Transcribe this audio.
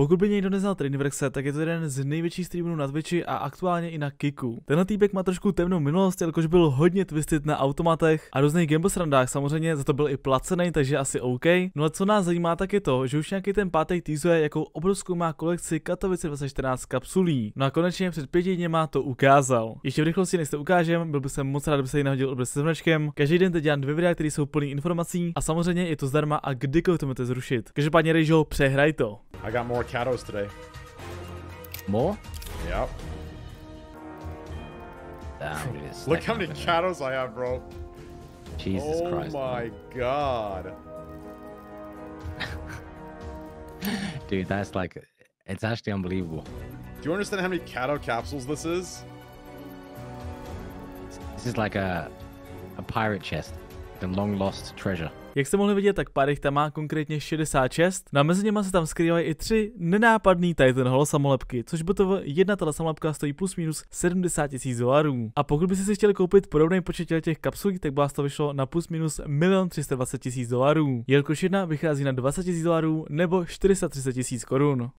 Pokud by někdo neznal Triniverxe, tak je to jeden z největších streamerů na Twitchi a aktuálně i na Kicku. Tenhle týpek má trošku temnou minulost, jelikož byl hodně twisted na automatech a různých gamble srandách, samozřejmě za to byl i placený, takže asi OK. No a co nás zajímá, tak je to, že už nějaký ten pátek teasuje, jakou obrovskou má kolekci Katowice 2014 kapsulí. No a konečně před 5 dněma to ukázal. Ještě v rychlosti, než to ukážem, byl bych moc rád, kdyby se ji nahodil odběr se zvnečkem. Každý den teď dělám 2 videa, které jsou plný informací a samozřejmě je to zdarma a kdykoliv to můžete zrušit. Každopádně Rejžo, přehraj to. I got more Katos today. More? Yep. Look how many Katos I have, bro. Jesus Christ. Oh my god. Dude, that's like, it's actually unbelievable. Do you understand how many Kato capsules this is? This is like a pirate chest, the long lost treasure. Jak jste mohli vidět, tak Parych tam má konkrétně 66, no a mezi něma se tam skrývají i 3 nenápadný Titanholo samolepky, což by to jedna tato samolepka stojí plus minus 70 000 dolarů. A pokud byste si chtěli koupit podobný počet těch kapsulí, tak by vás to vyšlo na plus minus 1 320 000 dolarů, jelikož jedna vychází na 20 000 dolarů nebo 430 000 korun.